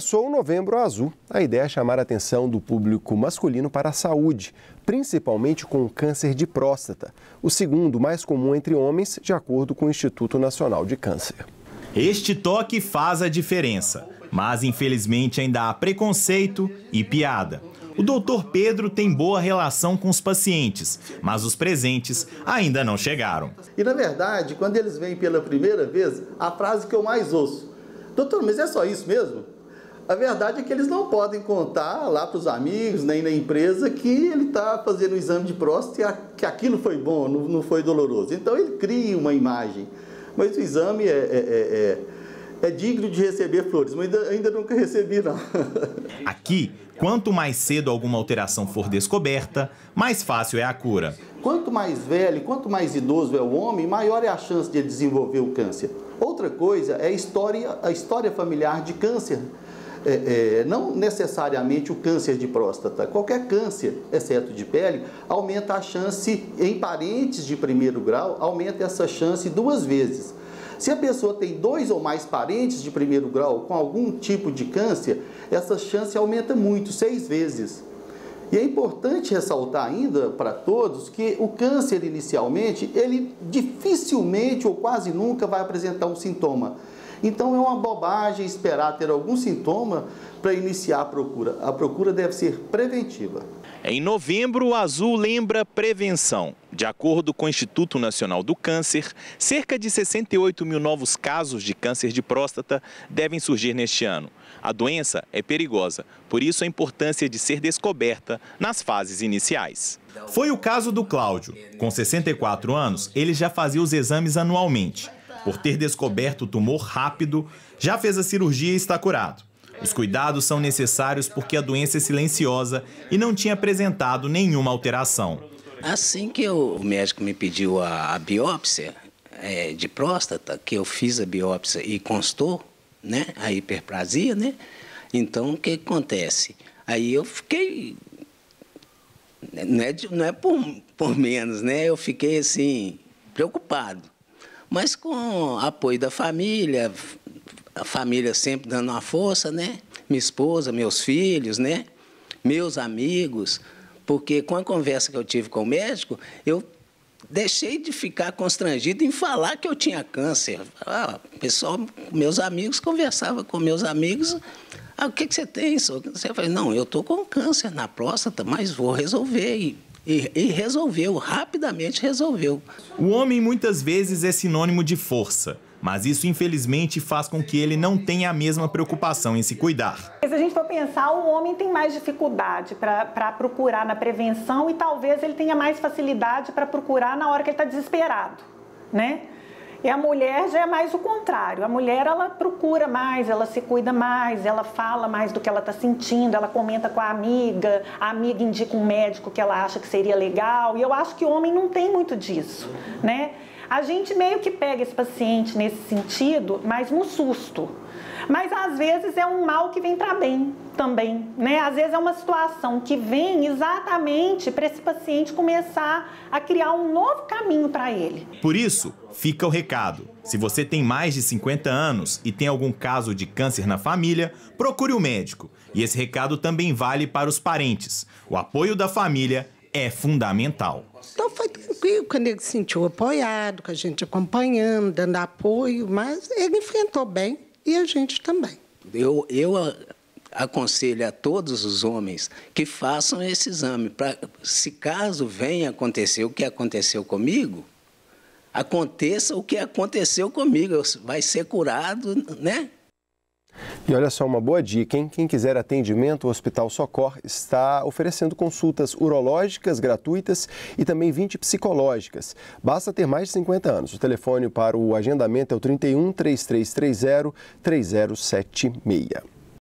começou o Novembro Azul. A ideia é chamar a atenção do público masculino para a saúde, principalmente com o câncer de próstata, o segundo mais comum entre homens, de acordo com o Instituto Nacional de Câncer. Este toque faz a diferença, mas infelizmente ainda há preconceito e piada. O doutor Pedro tem boa relação com os pacientes, mas os presentes ainda não chegaram. E na verdade, quando eles vêm pela primeira vez, a frase que eu mais ouço: doutor, mas é só isso mesmo? A verdade é que eles não podem contar lá para os amigos, nem na empresa, que ele está fazendo um exame de próstata e que aquilo foi bom, não foi doloroso. Então ele cria uma imagem, mas o exame é digno de receber flores, mas ainda nunca recebi, não. Aqui, quanto mais cedo alguma alteração for descoberta, mais fácil é a cura. Quanto mais velho, quanto mais idoso é o homem, maior é a chance de ele desenvolver o câncer. Outra coisa é a história familiar de câncer. Não necessariamente o câncer de próstata. Qualquer câncer, exceto de pele, aumenta a chance em parentes de primeiro grau, aumenta essa chance 2 vezes. Se a pessoa tem 2 ou mais parentes de primeiro grau com algum tipo de câncer, essa chance aumenta muito, 6 vezes. E é importante ressaltar ainda para todos que o câncer inicialmente, ele dificilmente ou quase nunca vai apresentar um sintoma. Então é uma bobagem esperar ter algum sintoma para iniciar a procura. A procura deve ser preventiva. Em novembro, o Azul lembra prevenção. De acordo com o Instituto Nacional do Câncer, cerca de 68 mil novos casos de câncer de próstata devem surgir neste ano. A doença é perigosa, por isso a importância de ser descoberta nas fases iniciais. Foi o caso do Cláudio. Com 64 anos, ele já fazia os exames anualmente. Por ter descoberto o tumor rápido, já fez a cirurgia e está curado. Os cuidados são necessários porque a doença é silenciosa e não tinha apresentado nenhuma alteração. Assim que o médico me pediu a biópsia de próstata, que eu fiz a biópsia e constou, né, a hiperplasia, né? Então o que acontece? Aí eu fiquei, não é por menos, né? Eu fiquei assim preocupado. Mas com apoio da família, a família sempre dando uma força, né? Minha esposa, meus filhos, né? Meus amigos, porque com a conversa que eu tive com o médico, eu deixei de ficar constrangido em falar que eu tinha câncer. Ah, pessoal, meus amigos, conversava com meus amigos, ah, o que que você tem? Eu falei, não, eu estou com câncer na próstata, mas vou resolver. E resolveu, rapidamente resolveu. O homem muitas vezes é sinônimo de força, mas isso infelizmente faz com que ele não tenha a mesma preocupação em se cuidar. Se a gente for pensar, o homem tem mais dificuldade para procurar na prevenção e talvez ele tenha mais facilidade para procurar na hora que ele está desesperado, né? E a mulher já é mais o contrário. A mulher, ela procura mais, ela se cuida mais, ela fala mais do que ela está sentindo, ela comenta com a amiga indica um médico que ela acha que seria legal. E eu acho que o homem não tem muito disso, né? A gente meio que pega esse paciente nesse sentido, mas no susto. Mas às vezes é um mal que vem para bem também, né? Às vezes é uma situação que vem exatamente para esse paciente começar a criar um novo caminho para ele. Por isso, fica o recado. Se você tem mais de 50 anos e tem algum caso de câncer na família, procure o médico. E esse recado também vale para os parentes. O apoio da família é fundamental. Então foi tranquilo quando ele se sentiu apoiado, com a gente acompanhando, dando apoio, mas ele enfrentou bem. E a gente também. Eu aconselho a todos os homens que façam esse exame, para, se caso venha acontecer o que aconteceu comigo, aconteça o que aconteceu comigo, vai ser curado, né? E olha só, uma boa dica, hein? Quem quiser atendimento, o Hospital Socor está oferecendo consultas urológicas gratuitas e também 20 psicológicas. Basta ter mais de 50 anos. O telefone para o agendamento é o 31 3330 3076.